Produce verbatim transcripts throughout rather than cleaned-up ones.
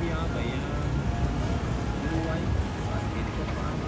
cũng đi ở bị lưu ấy và kiếm cho bạn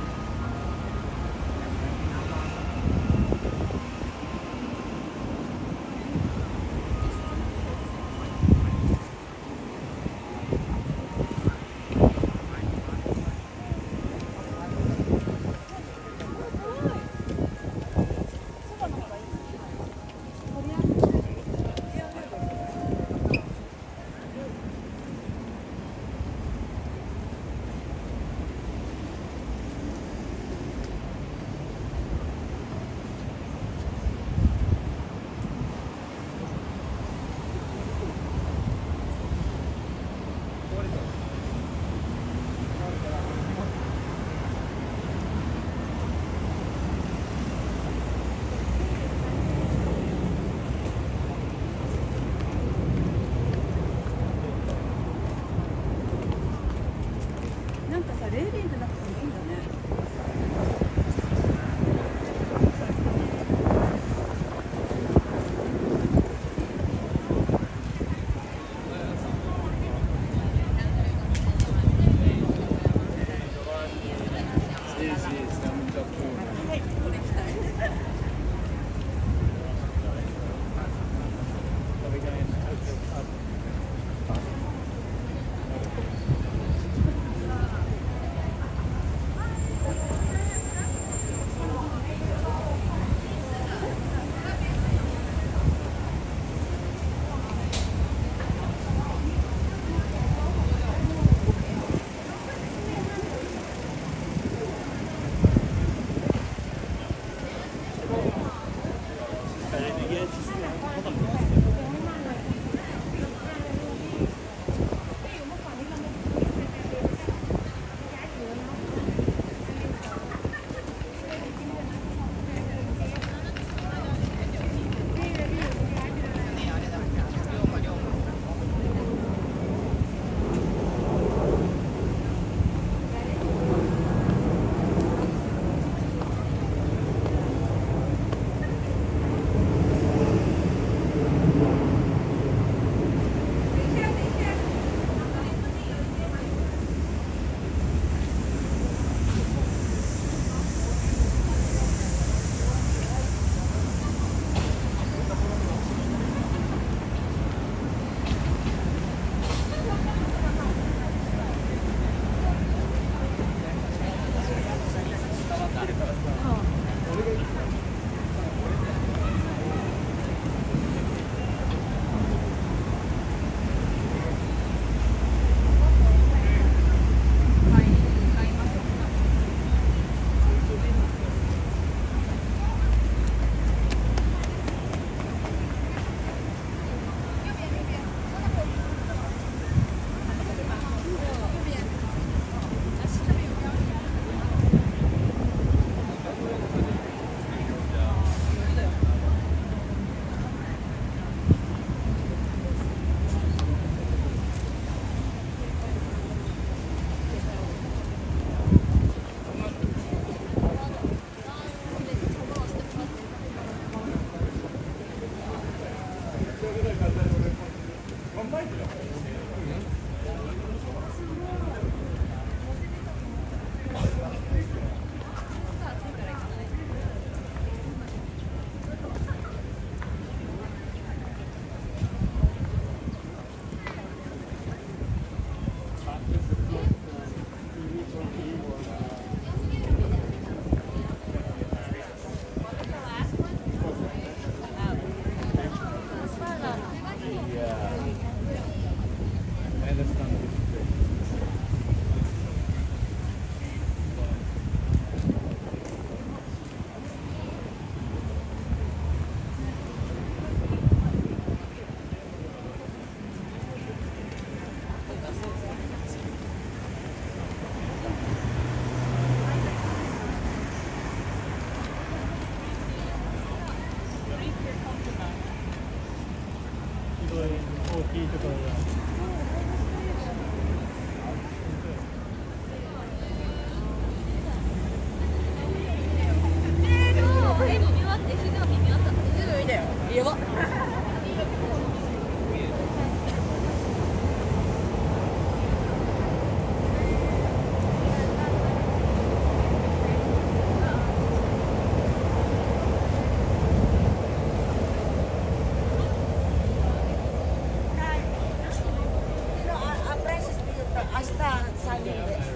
hasta salir de eso.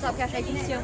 Só que até que iniciou.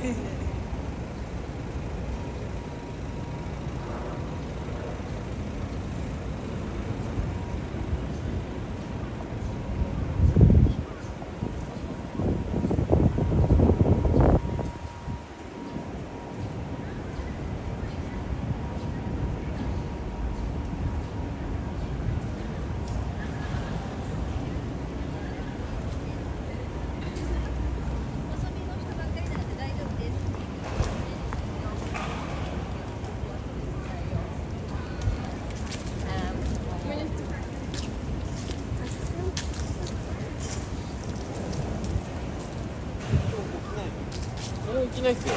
いないっすよ。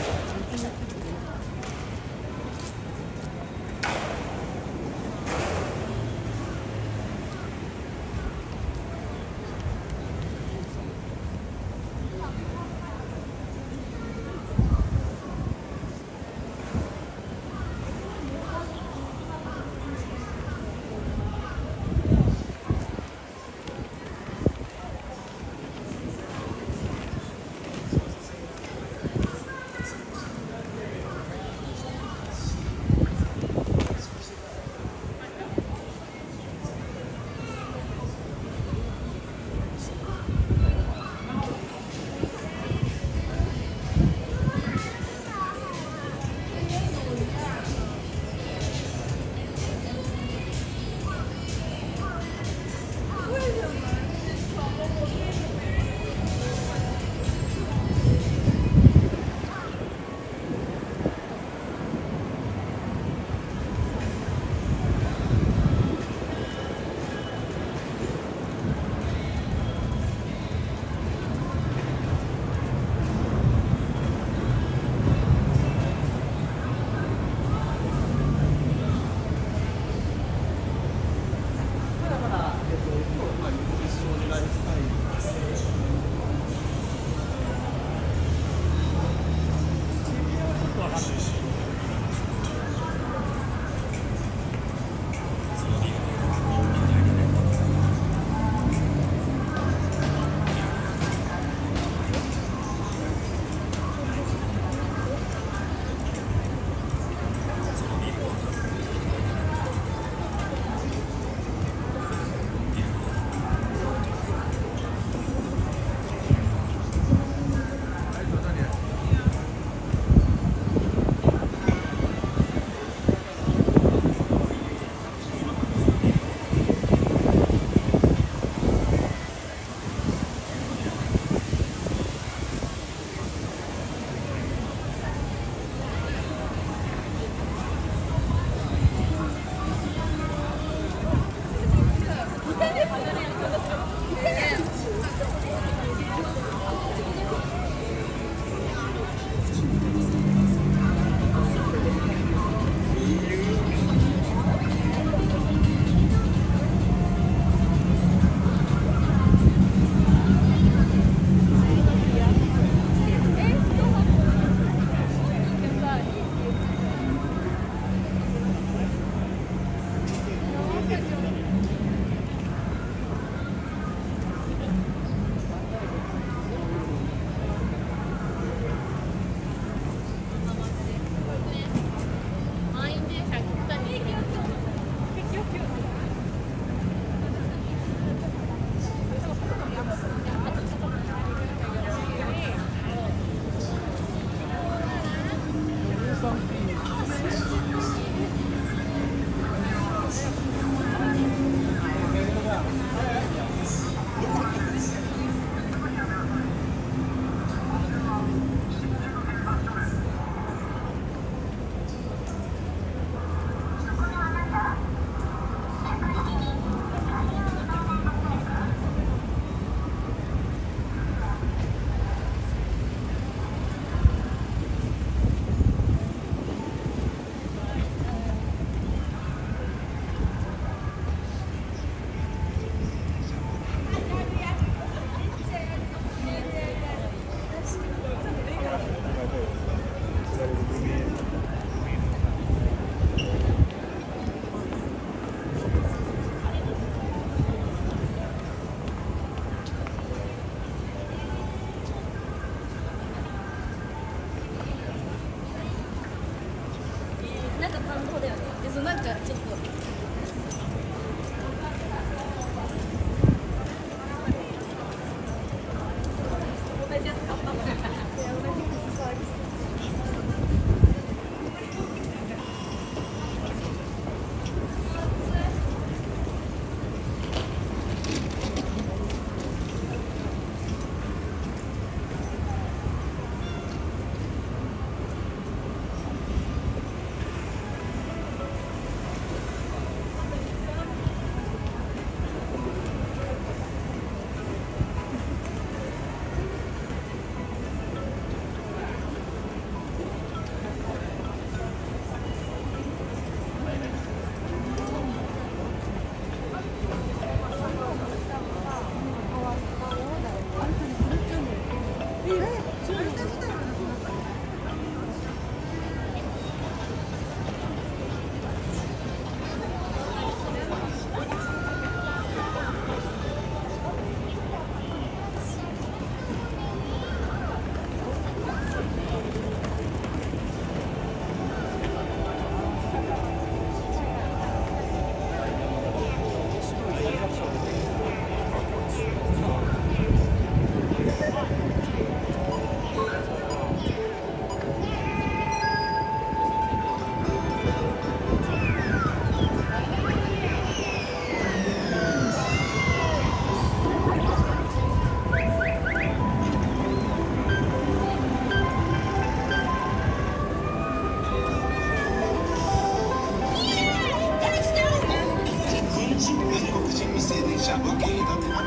最短供述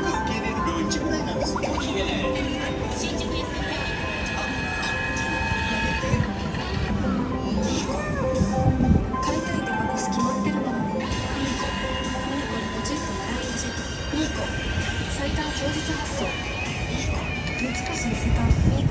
発送難しい世界。